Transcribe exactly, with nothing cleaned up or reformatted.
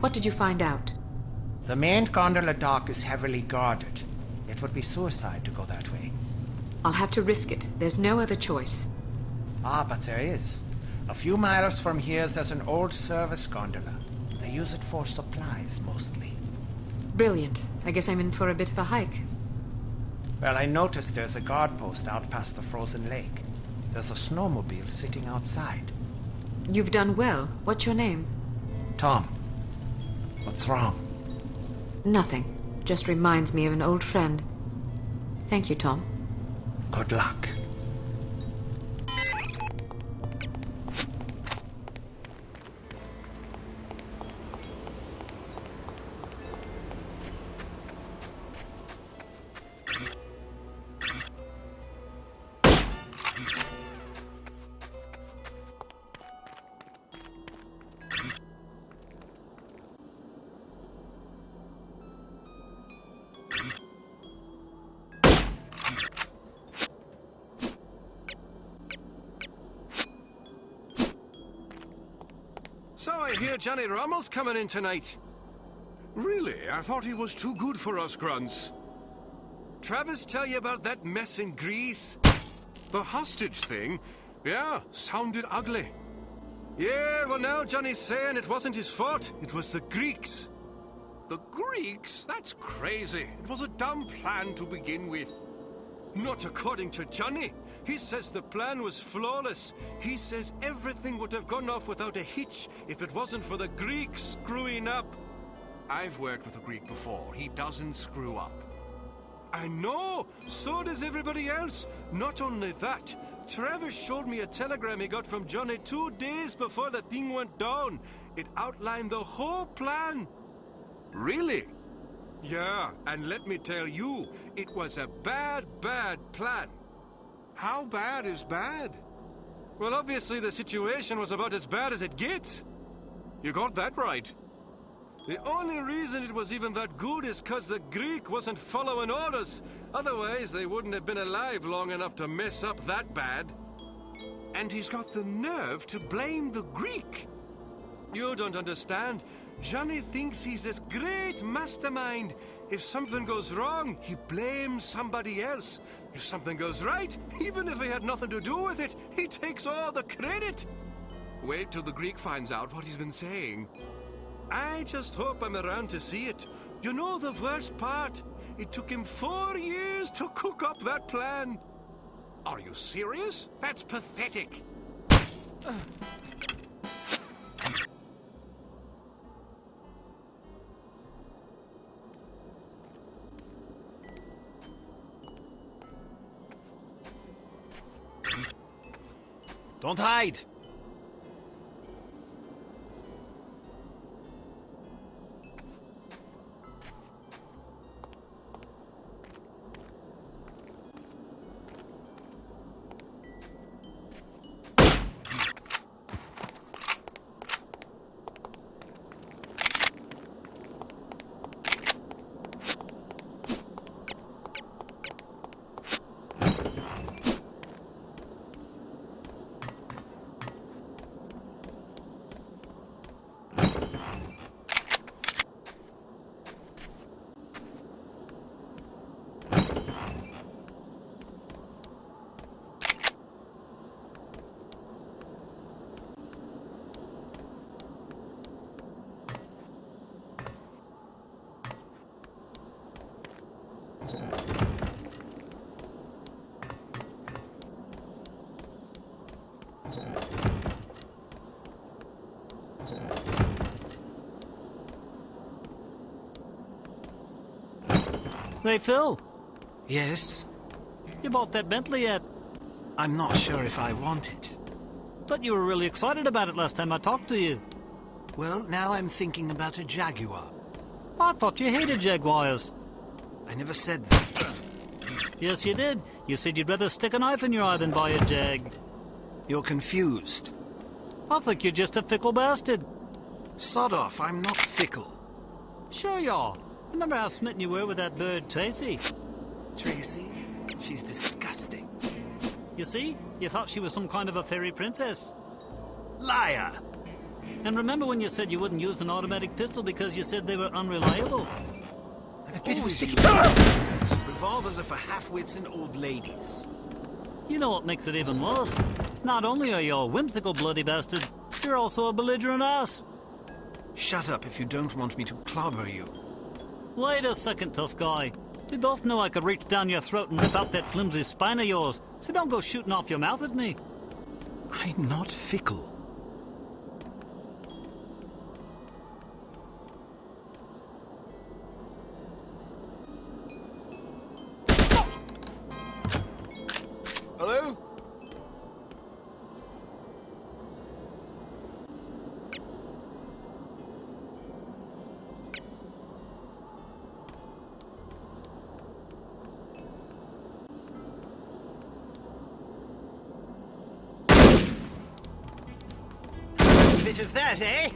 What did you find out? The main gondola dock is heavily guarded. It would be suicide to go that way. I'll have to risk it. There's no other choice. Ah, but there is. A few miles from here, there's an old service gondola. They use it for supplies, mostly. Brilliant. I guess I'm in for a bit of a hike. Well, I noticed there's a guard post out past the frozen lake. There's a snowmobile sitting outside. You've done well. What's your name? Tom. What's wrong? Nothing. Just reminds me of an old friend. Thank you, Tom. Good luck. So I hear Johnny Rommel's coming in tonight. Really? I thought he was too good for us, Grunts. Travis tell you about that mess in Greece? The hostage thing? Yeah, sounded ugly. Yeah, well now Johnny's saying it wasn't his fault, it was the Greeks. The Greeks? That's crazy. It was a dumb plan to begin with. Not according to Johnny. He says the plan was flawless. He says everything would have gone off without a hitch if it wasn't for the Greeks screwing up. I've worked with a Greek before. He doesn't screw up. I know! So does everybody else. Not only that, Travis showed me a telegram he got from Johnny two days before the thing went down. It outlined the whole plan. Really? Yeah, and let me tell you, it was a bad, bad plan. How bad is bad? Well, obviously the situation was about as bad as it gets. You got that right. The only reason it was even that good is because the Greek wasn't following orders. Otherwise, they wouldn't have been alive long enough to mess up that bad. And he's got the nerve to blame the Greek. You don't understand. Johnny thinks he's this great mastermind. If something goes wrong, he blames somebody else. If something goes right, even if he had nothing to do with it, he takes all the credit. Wait till the Greek finds out what he's been saying. I just hope I'm around to see it. You know the worst part? It took him four years to cook up that plan. Are you serious? That's pathetic. Uh. Don't hide! Hey, Phil? Yes? You bought that Bentley yet? I'm not sure if I want it. But you were really excited about it last time I talked to you. Well, now I'm thinking about a Jaguar. I thought you hated Jaguars. I never said that. Yes, you did. You said you'd rather stick a knife in your eye than buy a Jag. You're confused. I think you're just a fickle bastard. Sod off, I'm not fickle. Sure you are. Remember how smitten you were with that bird, Tracy? Tracy? She's disgusting. You see? You thought she was some kind of a fairy princess. Liar! And remember when you said you wouldn't use an automatic pistol because you said they were unreliable? Like a bit of a sticky... Revolvers are for half-wits and old ladies. You know what makes it even worse? Not only are you a whimsical bloody bastard, you're also a belligerent ass. Shut up if you don't want me to clobber you. Wait a second, tough guy. We both know I could reach down your throat and rip out that flimsy spine of yours, so don't go shooting off your mouth at me. I'm not fickle. Hello? Bit of that, eh?